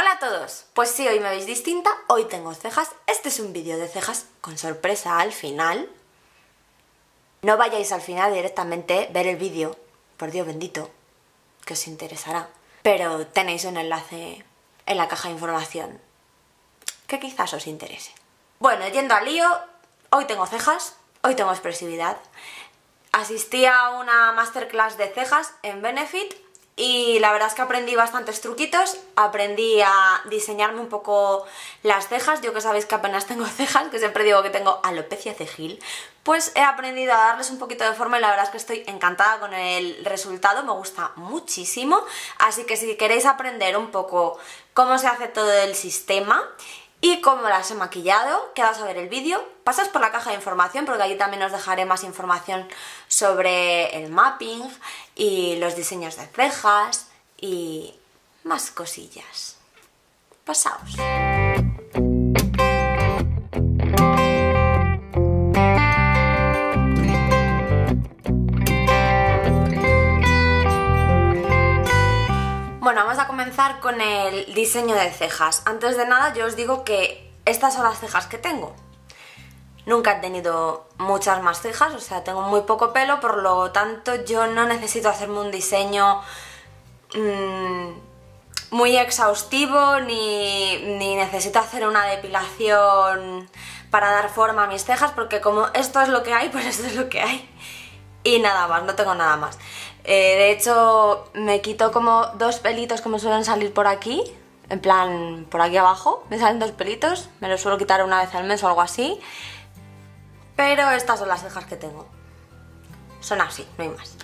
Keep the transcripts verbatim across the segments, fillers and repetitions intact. Hola a todos, pues si hoy me veis distinta, hoy tengo cejas, este es un vídeo de cejas con sorpresa al final. No vayáis al final directamente a ver el vídeo, por Dios bendito, que os interesará. Pero tenéis un enlace en la caja de información que quizás os interese. Bueno, yendo al lío, hoy tengo cejas, hoy tengo expresividad. Asistí a una masterclass de cejas en Benefit y la verdad es que aprendí bastantes truquitos, aprendí a diseñarme un poco las cejas, yo que sabéis que apenas tengo cejas, que siempre digo que tengo alopecia cejil, pues he aprendido a darles un poquito de forma y la verdad es que estoy encantada con el resultado, me gusta muchísimo, así que si queréis aprender un poco cómo se hace todo el sistema y cómo las he maquillado, quedaos a ver el vídeo, pasad por la caja de información porque allí también os dejaré más información sobre el mapping y los diseños de cejas y más cosillas. Pasaos. Bueno, vamos a comenzar con el diseño de cejas. Antes de nada yo os digo que estas son las cejas que tengo. Nunca he tenido muchas más cejas, o sea, tengo muy poco pelo, por lo tanto yo no necesito hacerme un diseño mmm, muy exhaustivo ni, ni necesito hacer una depilación para dar forma a mis cejas porque como esto es lo que hay, pues esto es lo que hay. Y nada más, no tengo nada más. Eh, de hecho, me quito como dos pelitos que me suelen salir por aquí, en plan, por aquí abajo, me salen dos pelitos, me los suelo quitar una vez al mes o algo así, pero estas son las cejas que tengo, son así, no hay más.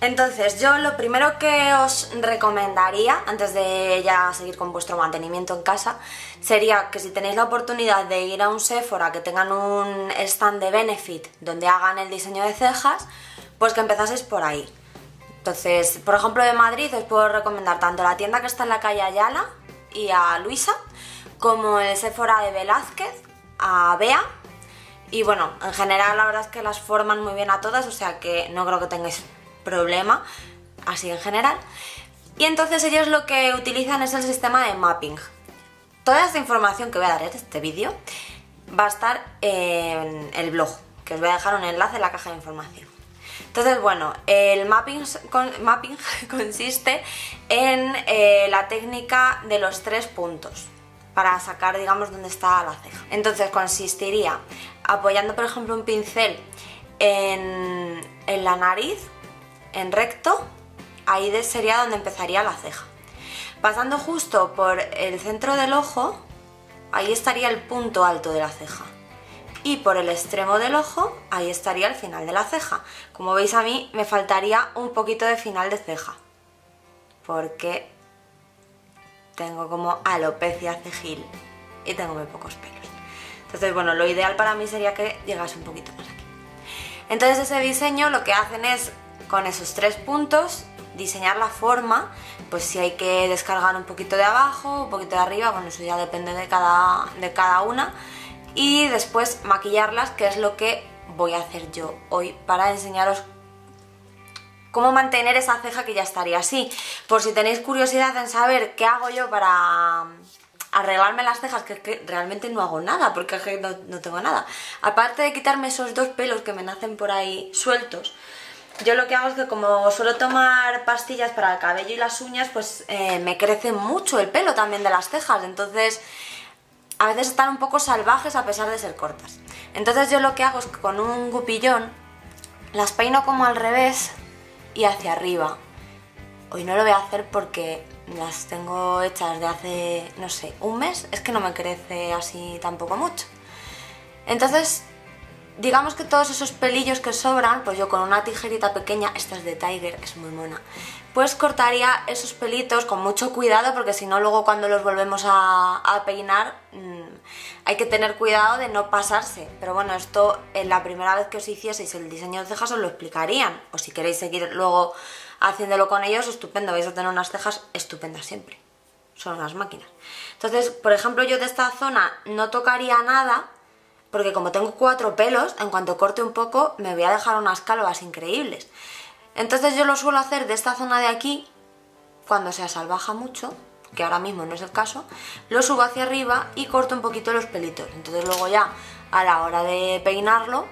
Entonces, yo lo primero que os recomendaría, antes de ya seguir con vuestro mantenimiento en casa, sería que si tenéis la oportunidad de ir a un Sephora, que tengan un stand de Benefit donde hagan el diseño de cejas, pues que empezaseis por ahí. Entonces, por ejemplo, de Madrid os puedo recomendar tanto la tienda que está en la calle Ayala y a Luisa, como el Sephora de Velázquez, a Bea, y bueno, en general la verdad es que las forman muy bien a todas, o sea que no creo que tengáis problema, así en general. Y entonces ellos lo que utilizan es el sistema de mapping. Toda esta información que voy a dar en este vídeo va a estar en el blog, que os voy a dejar un enlace en la caja de información. Entonces, bueno, el mapping, con, mapping consiste en eh, la técnica de los tres puntos para sacar, digamos, dónde está la ceja. Entonces consistiría apoyando, por ejemplo, un pincel en, en la nariz, en recto, ahí sería donde empezaría la ceja. Pasando justo por el centro del ojo, ahí estaría el punto alto de la ceja. Y por el extremo del ojo, ahí estaría el final de la ceja. Como veis a mí me faltaría un poquito de final de ceja, porque tengo como alopecia cejil y tengo muy pocos pelos. Entonces, bueno, lo ideal para mí sería que llegase un poquito más aquí. Entonces ese diseño lo que hacen es, con esos tres puntos, diseñar la forma, pues si hay que descargar un poquito de abajo, un poquito de arriba, bueno, eso ya depende de cada, de cada una, y después maquillarlas, que es lo que voy a hacer yo hoy para enseñaros cómo mantener esa ceja que ya estaría así. Por si tenéis curiosidad en saber qué hago yo para arreglarme las cejas, que, que realmente no hago nada, porque no, no tengo nada. Aparte de quitarme esos dos pelos que me nacen por ahí sueltos, yo lo que hago es que como suelo tomar pastillas para el cabello y las uñas, pues eh, me crece mucho el pelo también de las cejas, entonces a veces están un poco salvajes a pesar de ser cortas. Entonces yo lo que hago es que con un gupillón las peino como al revés y hacia arriba. Hoy no lo voy a hacer porque las tengo hechas de hace, no sé, un mes, es que no me crece así tampoco mucho. Entonces, digamos que todos esos pelillos que sobran, pues yo con una tijerita pequeña, esta es de Tiger, es muy mona, pues cortaría esos pelitos con mucho cuidado porque si no luego cuando los volvemos a, a peinar mmm, hay que tener cuidado de no pasarse. Pero bueno, esto en la primera vez que os hicieseis el diseño de cejas os lo explicarían, o si queréis seguir luego haciéndolo con ellos, estupendo, vais a tener unas cejas estupendas siempre, son las máquinas. Entonces, por ejemplo, yo de esta zona no tocaría nada, porque como tengo cuatro pelos, en cuanto corte un poco me voy a dejar unas calvas increíbles. Entonces yo lo suelo hacer de esta zona de aquí, cuando se asalvaja mucho, que ahora mismo no es el caso, lo subo hacia arriba y corto un poquito los pelitos. Entonces luego ya a la hora de peinarlo,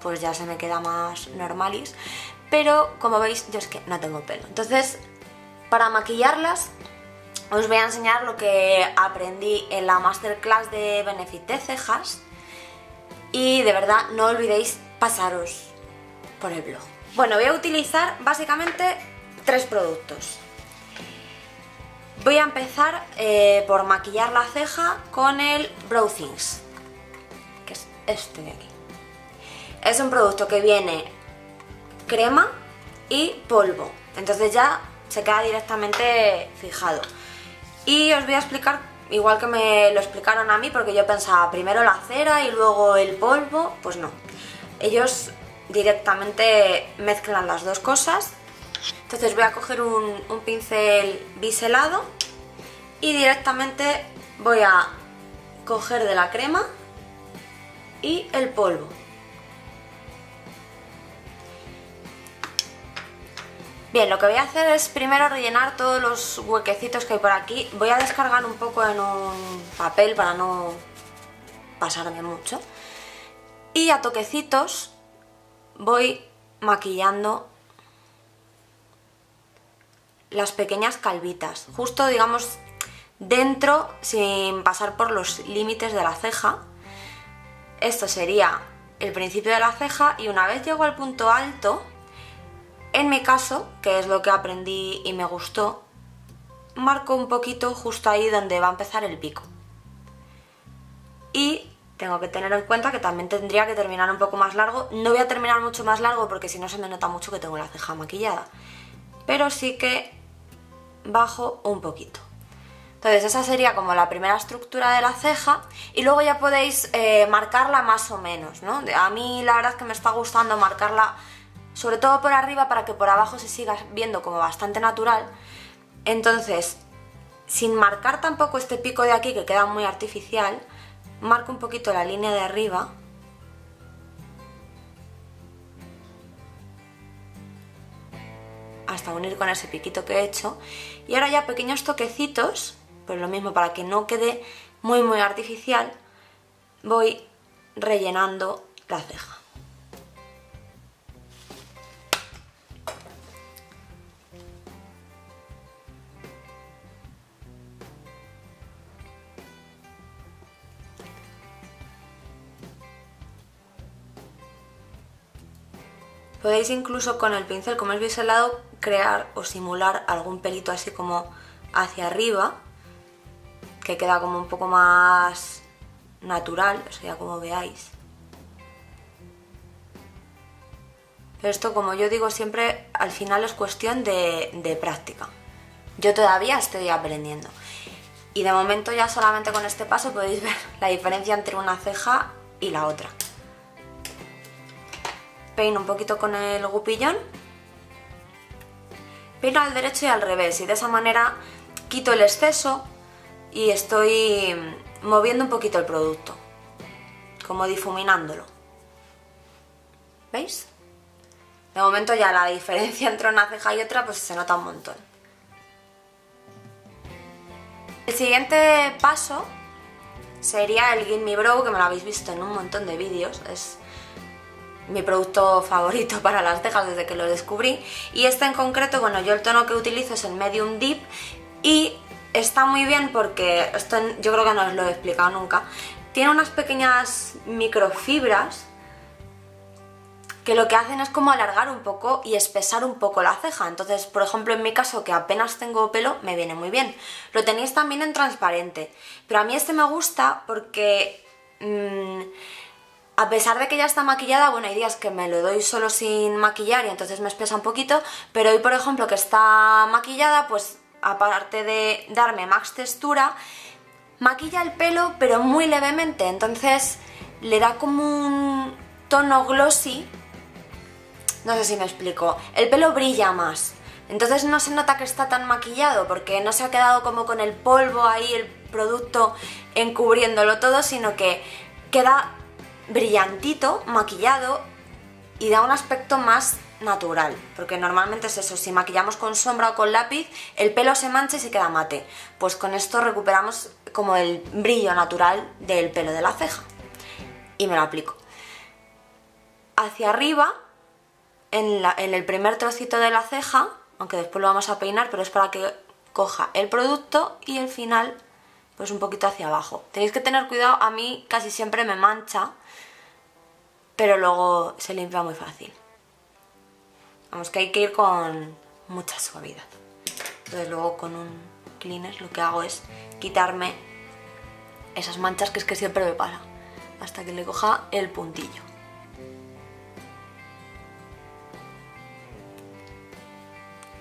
pues ya se me queda más normalis. Pero como veis, yo es que no tengo pelo. Entonces, para maquillarlas, os voy a enseñar lo que aprendí en la masterclass de Benefit de cejas. Y de verdad, no olvidéis pasaros por el blog. Bueno, voy a utilizar básicamente tres productos. Voy a empezar eh, por maquillar la ceja con el Brow Things, que es este de aquí. Es un producto que viene crema y polvo, entonces ya se queda directamente fijado. Y os voy a explicar igual que me lo explicaron a mí, porque yo pensaba primero la cera y luego el polvo. Pues no, ellos directamente mezclan las dos cosas. Entonces voy a coger un, un pincel biselado y directamente voy a coger de la crema y el polvo. Bien, lo que voy a hacer es primero rellenar todos los huequecitos que hay por aquí. Voy a descargar un poco en un papel para no pasarme mucho. Y a toquecitos voy maquillando las pequeñas calvitas, justo digamos dentro, sin pasar por los límites de la ceja. Esto sería el principio de la ceja, y una vez llego al punto alto, en mi caso, que es lo que aprendí y me gustó, marco un poquito justo ahí donde va a empezar el pico. Y tengo que tener en cuenta que también tendría que terminar un poco más largo. No voy a terminar mucho más largo porque si no se me nota mucho que tengo la ceja maquillada, pero sí que bajo un poquito. Entonces esa sería como la primera estructura de la ceja, y luego ya podéis eh, marcarla más o menos, ¿no? A mí la verdad es que me está gustando marcarla sobre todo por arriba, para que por abajo se siga viendo como bastante natural. Entonces, sin marcar tampoco este pico de aquí que queda muy artificial, marco un poquito la línea de arriba. Hasta unir con ese piquito que he hecho. Y ahora ya pequeños toquecitos, pues lo mismo, para que no quede muy muy artificial, voy rellenando la ceja. Podéis incluso con el pincel, como es biselado, crear o simular algún pelito así como hacia arriba, que queda como un poco más natural, o sea, como veáis. Pero esto, como yo digo siempre, al final es cuestión de, de práctica. Yo todavía estoy aprendiendo. Y de momento ya solamente con este paso podéis ver la diferencia entre una ceja y la otra. Peino un poquito con el gupillón, peino al derecho y al revés, y de esa manera quito el exceso y estoy moviendo un poquito el producto, como difuminándolo. ¿Veis? De momento ya la diferencia entre una ceja y otra pues se nota un montón. El siguiente paso sería el Give Me Brow, que me lo habéis visto en un montón de vídeos. Es mi producto favorito para las cejas desde que lo descubrí, y este en concreto, bueno, yo el tono que utilizo es el Medium Deep, y está muy bien porque, esto yo creo que no os lo he explicado nunca, tiene unas pequeñas microfibras que lo que hacen es como alargar un poco y espesar un poco la ceja. Entonces, por ejemplo, en mi caso, que apenas tengo pelo, me viene muy bien. Lo tenéis también en transparente, pero a mí este me gusta porque... Mmm, a pesar de que ya está maquillada, bueno, hay días que me lo doy solo sin maquillar y entonces me espesa un poquito, pero hoy, por ejemplo, que está maquillada, pues aparte de darme más textura, maquilla el pelo, pero muy levemente, entonces le da como un tono glossy, no sé si me explico, el pelo brilla más, entonces no se nota que está tan maquillado, porque no se ha quedado como con el polvo ahí, el producto encubriéndolo todo, sino que queda brillantito, maquillado, y da un aspecto más natural, porque normalmente es eso, si maquillamos con sombra o con lápiz el pelo se mancha y se queda mate, pues con esto recuperamos como el brillo natural del pelo de la ceja. Y me lo aplico hacia arriba en, la, en el primer trocito de la ceja, aunque después lo vamos a peinar, pero es para que coja el producto, y el final pues un poquito hacia abajo. Tenéis que tener cuidado, a mí casi siempre me mancha, pero luego se limpia muy fácil. Vamos, que hay que ir con mucha suavidad. Entonces luego con un cleaner lo que hago es quitarme esas manchas, que es que siempre me para, hasta que le coja el puntillo.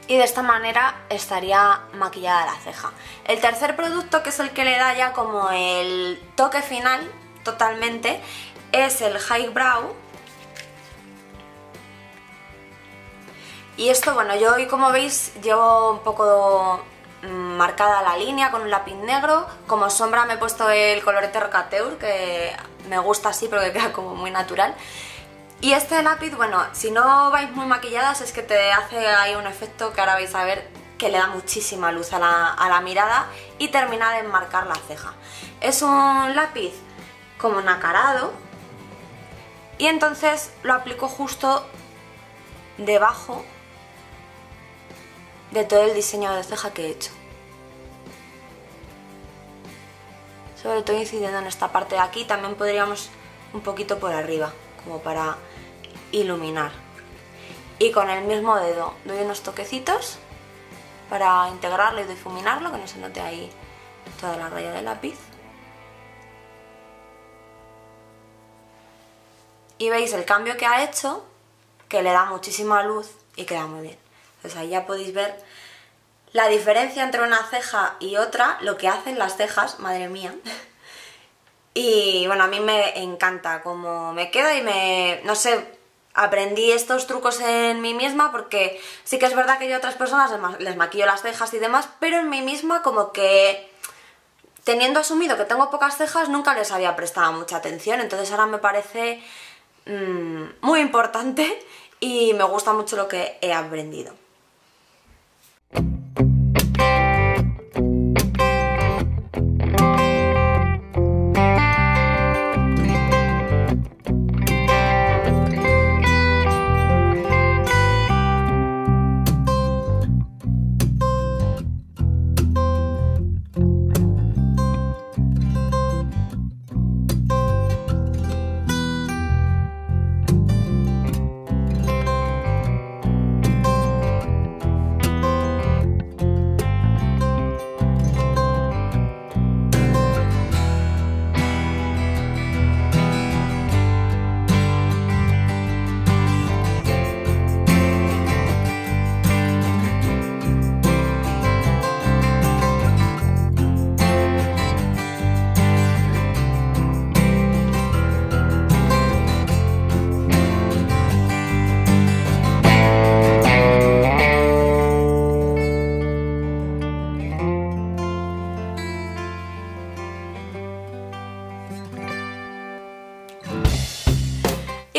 Y de esta manera estaría maquillada la ceja. El tercer producto, que es el que le da ya como el toque final totalmente, es el High Brow. Y esto, bueno, yo hoy como veis llevo un poco marcada la línea con un lápiz negro. Como sombra me he puesto el colorete Rocateur, que me gusta así porque queda como muy natural. Y este lápiz, bueno, si no vais muy maquilladas es que te hace ahí un efecto que ahora vais a ver, que le da muchísima luz a la, a la mirada y termina de enmarcar la ceja. Es un lápiz como nacarado y entonces lo aplico justo debajo de todo el diseño de ceja que he hecho. Sobre todo incidiendo en esta parte de aquí, también podríamos un poquito por arriba, como para iluminar. Y con el mismo dedo doy unos toquecitos para integrarlo y difuminarlo, que no se note ahí toda la raya del lápiz. Y veis el cambio que ha hecho, que le da muchísima luz y queda muy bien. Entonces ahí ya podéis ver la diferencia entre una ceja y otra, lo que hacen las cejas, madre mía. Y bueno, a mí me encanta cómo me queda y me, no sé, aprendí estos trucos en mí misma, porque sí que es verdad que yo a otras personas les maquillo las cejas y demás, pero en mí misma como que teniendo asumido que tengo pocas cejas nunca les había prestado mucha atención, entonces ahora me parece mmm, muy importante y me gusta mucho lo que he aprendido.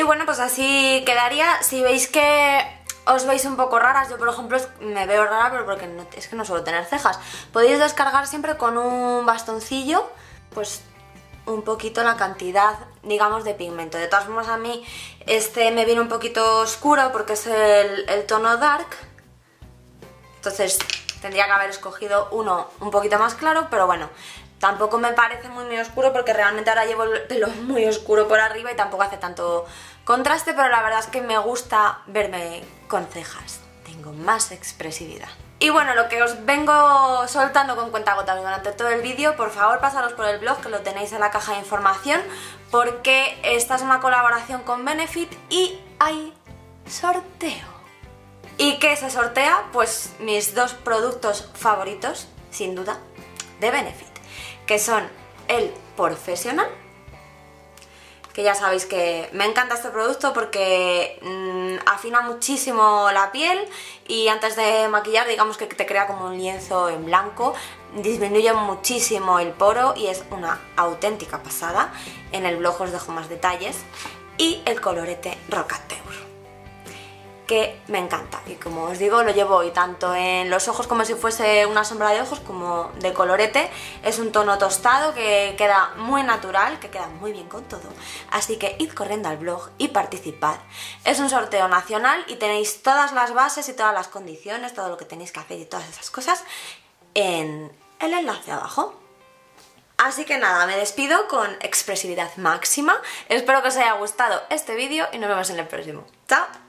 Bueno, pues así quedaría. Si veis que os veis un poco raras, yo por ejemplo me veo rara, pero porque no, es que no suelo tener cejas. Podéis descargar siempre con un bastoncillo, pues un poquito la cantidad, digamos, de pigmento. De todas formas, a mí este me viene un poquito oscuro porque es el, el tono dark, entonces tendría que haber escogido uno un poquito más claro, pero bueno, tampoco me parece muy, muy oscuro porque realmente ahora llevo el pelo muy oscuro por arriba y tampoco hace tanto contraste, pero la verdad es que me gusta verme con cejas, tengo más expresividad. Y bueno, lo que os vengo soltando con cuentagotas durante todo el vídeo, por favor pasaros por el blog, que lo tenéis en la caja de información, porque esta es una colaboración con Benefit y hay sorteo. ¿Y qué se sortea? Pues mis dos productos favoritos, sin duda, de Benefit, que son el Profesional, que ya sabéis que me encanta este producto porque mmm, afina muchísimo la piel y antes de maquillar, digamos que te crea como un lienzo en blanco, disminuye muchísimo el poro y es una auténtica pasada. En el blog os dejo más detalles. Y el colorete Rocateur. que me encanta. Y como os digo, lo llevo hoy tanto en los ojos como si fuese una sombra de ojos, como de colorete. Es un tono tostado que queda muy natural, que queda muy bien con todo. Así que id corriendo al blog y participad. Es un sorteo nacional y tenéis todas las bases y todas las condiciones, todo lo que tenéis que hacer y todas esas cosas en el enlace abajo. Así que nada, me despido con expresividad máxima. Espero que os haya gustado este vídeo y nos vemos en el próximo. ¡Chao!